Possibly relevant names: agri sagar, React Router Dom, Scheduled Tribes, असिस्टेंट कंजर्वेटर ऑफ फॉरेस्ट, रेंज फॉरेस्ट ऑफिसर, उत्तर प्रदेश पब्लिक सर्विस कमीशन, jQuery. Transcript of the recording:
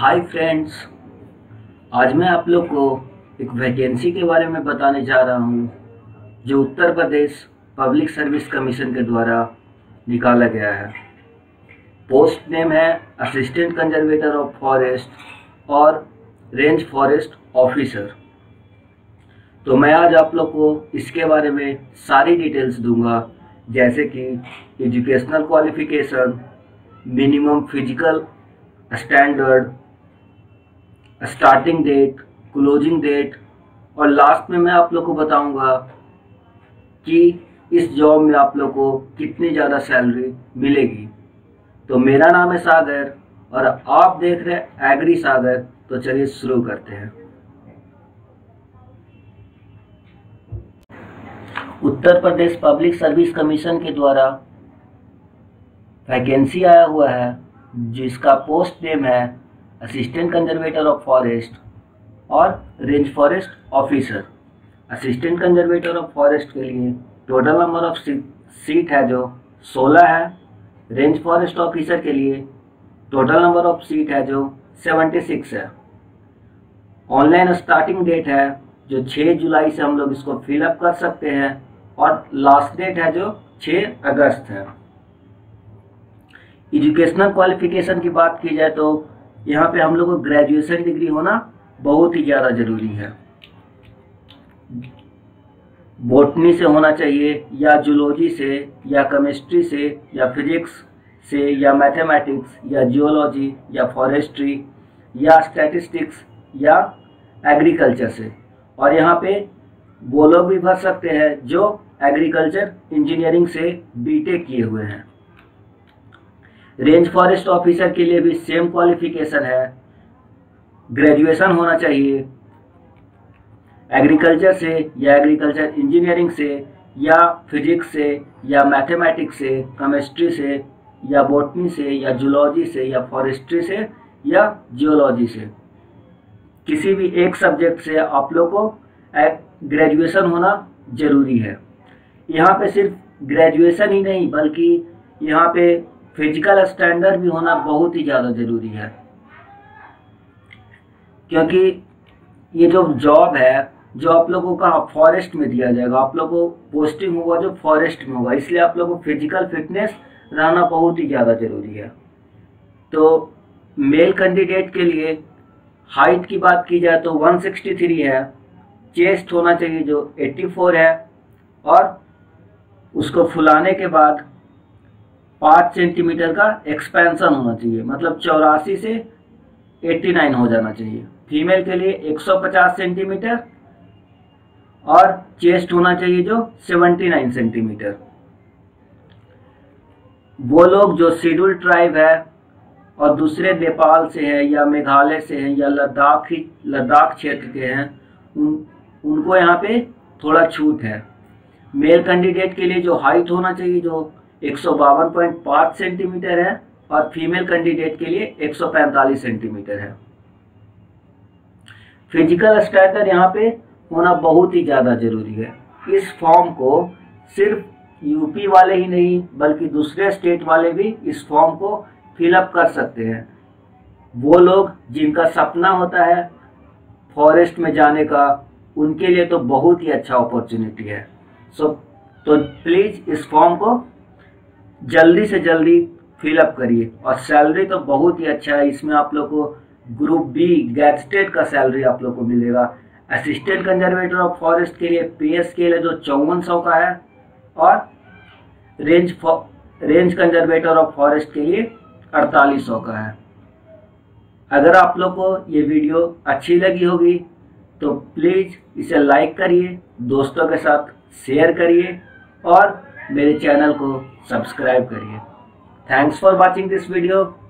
Hi friends, आज मैं आप लोग को एक वैकेंसी के बारे में बताने जा रहा हूँ जो उत्तर प्रदेश पब्लिक सर्विस कमीशन के द्वारा निकाला गया है। पोस्ट नेम है असिस्टेंट कंजर्वेटर ऑफ फॉरेस्ट और रेंज फॉरेस्ट ऑफिसर। तो मैं आज आप लोग को इसके बारे में सारी डिटेल्स दूंगा, जैसे कि educational qualification, minimum physical standard, starting date, closing date, और लास्ट में मैं आप लोग को बताऊंगा कि इस जॉब में आप लोग को कितनी ज़्यादा सैलरी मिलेगी। तो मेरा नाम है सागर और आप देख रहे हैं एग्री सागर। तो चलिए शुरू करते हैं। उत्तर प्रदेश पब्लिक सर्विस कमीशन के द्वारा वैकेंसी आया हुआ है जिसका पोस्ट नेम है असिस्टेंट कंजर्वेटर ऑफ फॉरेस्ट और रेंज फॉरेस्ट ऑफिसर। असिस्टेंट कंजर्वेटर ऑफ फॉरेस्ट के लिए टोटल नंबर ऑफ सीट है जो 16 है। रेंज फॉरेस्ट ऑफिसर के लिए टोटल नंबर ऑफ सीट है जो 76 है। ऑनलाइन स्टार्टिंग डेट है जो 6 जुलाई से हम लोग इसको फिलअप कर सकते हैं और लास्ट डेट है जो 6 अगस्त है। एजुकेशनल क्वालिफिकेशन की बात की जाए तो यहाँ पे हम लोग को ग्रेजुएशन डिग्री होना बहुत ही ज़्यादा ज़रूरी है। बॉटनी से होना चाहिए या जूलॉजी से या केमिस्ट्री से या फिजिक्स से या मैथमेटिक्स या जियोलॉजी या फॉरेस्ट्री या स्टैटिस्टिक्स या एग्रीकल्चर से, और यहाँ पे वो लोग भी भर सकते हैं जो एग्रीकल्चर इंजीनियरिंग से बीटेक किए हुए हैं। रेंज फॉरेस्ट ऑफिसर के लिए भी सेम क्वालिफिकेशन है, ग्रेजुएशन होना चाहिए एग्रीकल्चर से या एग्रीकल्चर इंजीनियरिंग से या फिजिक्स से या मैथमेटिक्स से, केमिस्ट्री से या बॉटनी से या जूलॉजी से या फॉरेस्ट्री से या जियोलॉजी से, किसी भी एक सब्जेक्ट से आप लोग को ग्रेजुएशन होना ज़रूरी है। यहाँ पे सिर्फ ग्रेजुएशन ही नहीं बल्कि यहाँ पे फिजिकल स्टैंडर्ड भी होना बहुत ही ज़्यादा ज़रूरी है, क्योंकि ये जो जॉब है जो आप लोगों का फॉरेस्ट में दिया जाएगा, आप लोगों को पोस्टिंग होगा जो फॉरेस्ट में होगा, इसलिए आप लोगों को फिजिकल फिटनेस रहना बहुत ही ज़्यादा ज़रूरी है। तो मेल कैंडिडेट के लिए हाइट की बात की जाए तो 163 है, चेस्ट होना चाहिए जो 84 है, और उसको फुलाने के बाद 5 सेंटीमीटर का एक्सपेंशन होना चाहिए, मतलब 84 से 89 हो जाना चाहिए। फीमेल के लिए 150 सेंटीमीटर और चेस्ट होना चाहिए जो 79 सेंटीमीटर। वो लोग जो शेड्यूल ट्राइब है और दूसरे नेपाल से है या मेघालय से है या लद्दाख क्षेत्र के हैं, उनको यहाँ पे थोड़ा छूट है। मेल कैंडिडेट के लिए जो हाइट होना चाहिए जो 152.5 सेंटीमीटर है और फीमेल कैंडिडेट के लिए 145 सेंटीमीटर है। फिजिकल स्टैंडर्ड यहाँ पे होना बहुत ही ज़्यादा ज़रूरी है। इस फॉर्म को सिर्फ यूपी वाले ही नहीं बल्कि दूसरे स्टेट वाले भी इस फॉर्म को फिलअप कर सकते हैं। वो लोग जिनका सपना होता है फॉरेस्ट में जाने का, उनके लिए तो बहुत ही अच्छा अपॉर्चुनिटी है। तो प्लीज़ इस फॉर्म को जल्दी से जल्दी फिलअप करिए। और सैलरी तो बहुत ही अच्छा है, इसमें आप लोग को ग्रुप बी गैजेटेड का सैलरी आप लोग को मिलेगा। असिस्टेंट कंजर्वेटर ऑफ फॉरेस्ट के लिए पे स्केल है जो 5400 का है, और रेंज कंजर्वेटर ऑफ फॉरेस्ट के लिए 4800 का है। अगर आप लोग को ये वीडियो अच्छी लगी होगी तो प्लीज़ इसे लाइक करिए, दोस्तों के साथ शेयर करिए और मेरे चैनल को सब्सक्राइब करिए। Thanks for watching this video.